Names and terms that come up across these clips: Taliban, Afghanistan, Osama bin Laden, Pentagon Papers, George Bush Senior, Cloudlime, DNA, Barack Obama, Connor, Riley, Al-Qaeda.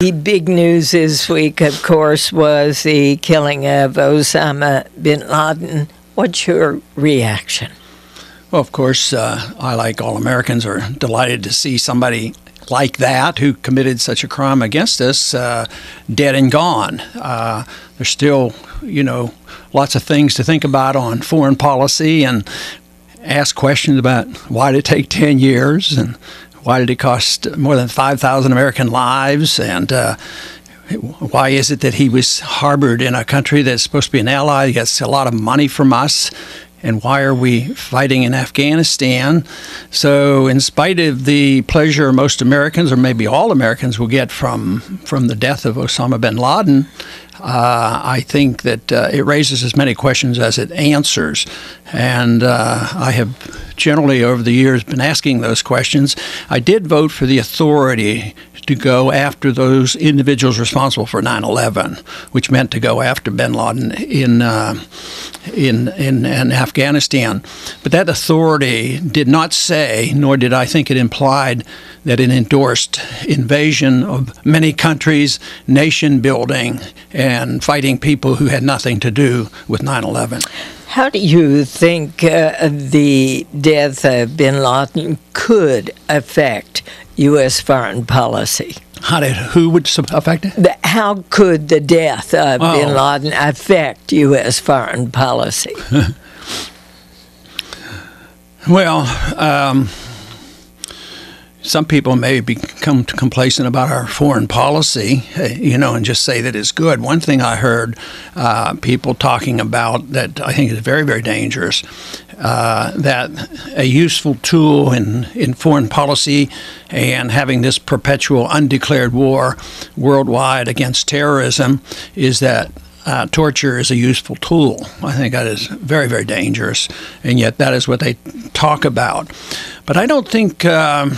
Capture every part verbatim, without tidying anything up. The big news this week, of course, was the killing of Osama bin Laden. What's your reaction? Well, of course, uh, I, like all Americans, are delighted to see somebody like that who committed such a crime against us uh, dead and gone. Uh, there's still, you know, lots of things to think about on foreign policy and ask questions about why did it take ten years and why did it cost more than five thousand American lives? And uh, why is it that he was harbored in a country that's supposed to be an ally that gets a lot of money from us? And why are we fighting in Afghanistan? So in spite of the pleasure most Americans, or maybe all Americans, will get from, from the death of Osama bin Laden, uh, I think that uh, it raises as many questions as it answers. And uh, I have generally over the years been asking those questions. I did vote for the authority to go after those individuals responsible for nine eleven, which meant to go after bin Laden in uh, in, in in Afghanistan. But that authority did not say, nor did I think it implied, that it endorsed invasion of many countries, nation building, and fighting people who had nothing to do with nine eleven. How do you think uh, the death of bin Laden could affect U S foreign policy? How did, who would affect it? The, how could the death of oh. bin Laden affect U S foreign policy? Well, um, some people may become complacent about our foreign policy, you know, and just say that it's good. One thing I heard uh, people talking about that I think is very, very dangerous, uh, that a useful tool in, in foreign policy and having this perpetual undeclared war worldwide against terrorism is that Uh, torture is a useful tool. I think that is very, very dangerous, and yet that is what they talk about. But I don't think um,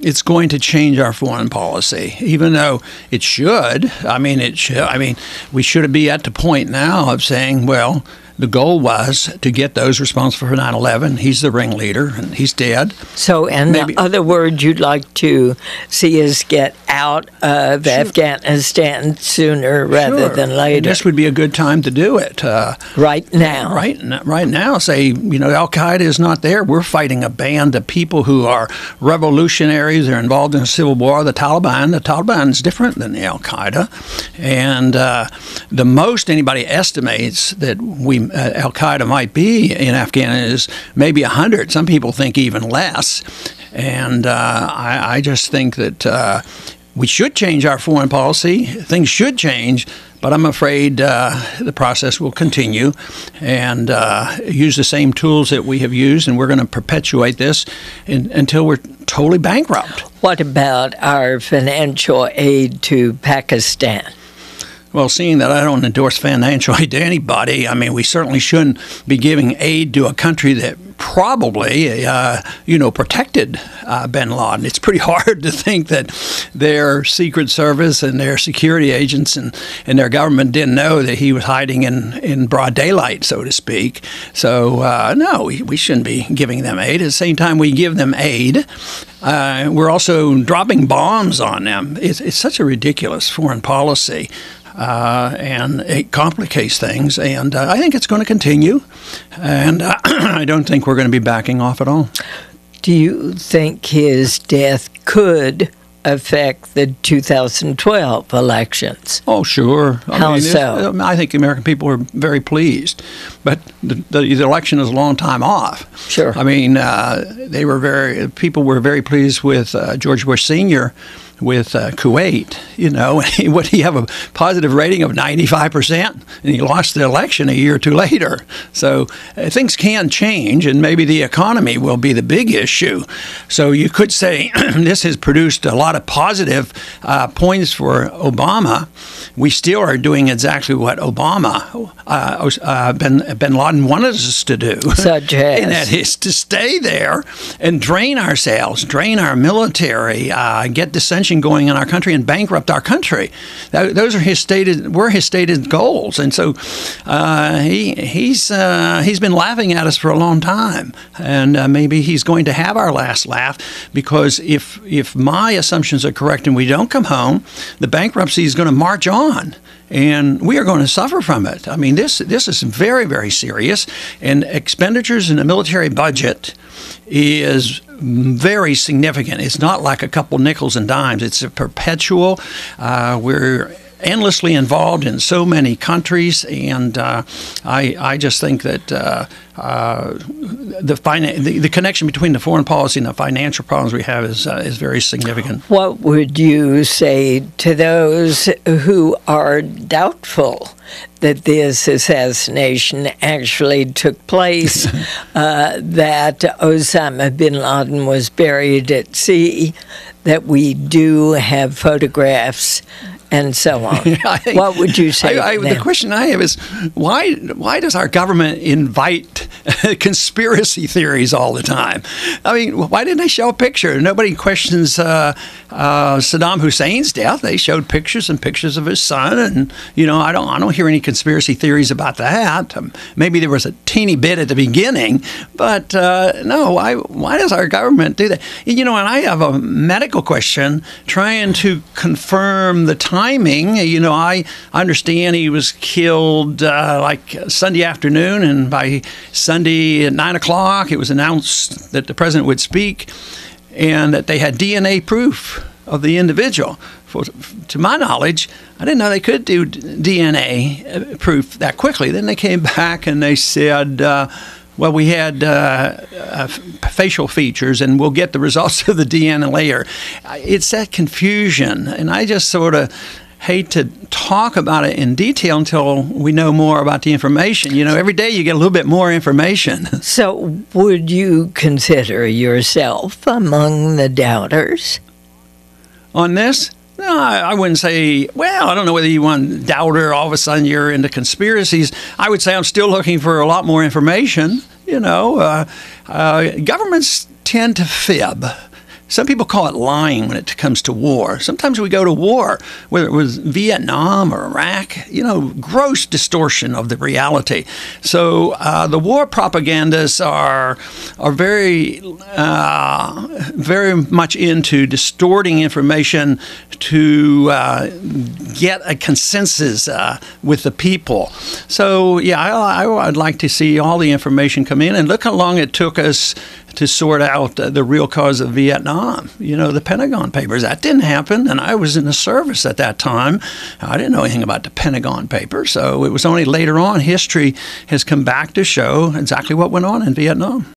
it's going to change our foreign policy, even though it should. I mean, it should. I mean, we should be at the point now of saying, well, the goal was to get those responsible for nine eleven. He's the ringleader, and he's dead. So, and Maybe. the other word you'd like to see is get out of sure. Afghanistan sooner rather sure. than later. And this would be a good time to do it. Uh, right now. Right, right now. Say, you know, Al-Qaeda is not there. We're fighting a band of people who are revolutionaries. They're involved in a civil war. The Taliban. The Taliban is different than the Al-Qaeda. And uh, the most anybody estimates that we Uh, Al-Qaeda might be in Afghanistan is maybe a hundred. Some people think even less. And uh, I, I just think that uh, we should change our foreign policy. Things should change, but I'm afraid uh, the process will continue and uh, use the same tools that we have used, and we're going to perpetuate this in, until we're totally bankrupt. What about our financial aid to Pakistan? Well, seeing that I don't endorse financial aid to anybody, I mean, we certainly shouldn't be giving aid to a country that probably, uh, you know, protected uh, bin Laden. It's pretty hard to think that their Secret Service and their security agents and, and their government didn't know that he was hiding in, in broad daylight, so to speak. So, uh, no, we, we shouldn't be giving them aid. At the same time we give them aid, uh, we're also dropping bombs on them. It's, it's such a ridiculous foreign policy. Uh, and it complicates things, and uh, I think it's going to continue, and uh, I don't think we're going to be backing off at all. Do you think his death could affect the two thousand twelve elections? Oh, sure. I How mean, so? I think the American people are very pleased, but the, the, the election is a long time off. Sure. I mean, uh, they were very people were very pleased with uh, George Bush Senior with uh, Kuwait, you know, he, would he have a positive rating of ninety-five percent, and he lost the election a year or two later. So uh, things can change, and maybe the economy will be the big issue. So you could say this has produced a lot of positive uh, points for Obama. We still are doing exactly what Obama, uh, uh, bin, bin Laden wanted us to do. Such as? And that is to stay there and drain ourselves, drain our military, uh, get dissension expansion going in our country and bankrupt our country. That, those are his stated, were his stated goals. And so uh, he he's uh, he's been laughing at us for a long time, and uh, maybe he's going to have our last laugh, because if if my assumptions are correct and we don't come home, the bankruptcy is going to march on. And we are going to suffer from it. I mean, this this is very, very serious. And expenditures in the military budget is very significant. It's not like a couple nickels and dimes. It's a perpetual. Uh, we're endlessly involved in so many countries, and uh, I, I just think that uh, uh, the, finan the the connection between the foreign policy and the financial problems we have is uh, is very significant. What would you say to those who are doubtful that this assassination actually took place, uh, that Osama bin Laden was buried at sea, that we do have photographs, and so on? I, what would you say? I, I, the question I have is, why why does our government invite conspiracy theories all the time? I mean, why didn't they show a picture? Nobody questions uh, uh, Saddam Hussein's death. They showed pictures and pictures of his son, and you know, I don't I don't hear any conspiracy theories about that. Um, maybe there was a teeny bit at the beginning, but uh, no. Why why does our government do that? You know, and I have a medical question trying to confirm the time. Timing, you know, I understand he was killed uh, like Sunday afternoon, and by Sunday at nine o'clock, it was announced that the president would speak, and that they had D N A proof of the individual. For, to my knowledge, I didn't know they could do D N A proof that quickly. Then they came back and they said, Uh, well, we had uh, uh, facial features, and we'll get the results of the D N A later. It's that confusion, and I just sort of hate to talk about it in detail until we know more about the information. You know, every day you get a little bit more information. So would you consider yourself among the doubters on this? No, I wouldn't say, well, I don't know whether you want doubter, all of a sudden you're into conspiracies. I would say I'm still looking for a lot more information. You know, uh, uh, governments tend to fib. Some people call it lying when it comes to war. Sometimes we go to war, whether it was Vietnam or Iraq, you know, gross distortion of the reality. So uh, the war propagandists are are very, uh, very much into distorting information to uh, get a consensus uh, with the people. So, yeah, I, I, I'd like to see all the information come in, and look how long it took us to sort out uh, the real cause of Vietnam. You know, the Pentagon Papers, that didn't happen, and I was in the service at that time. I didn't know anything about the Pentagon Papers, so it was only later on history has come back to show exactly what went on in Vietnam.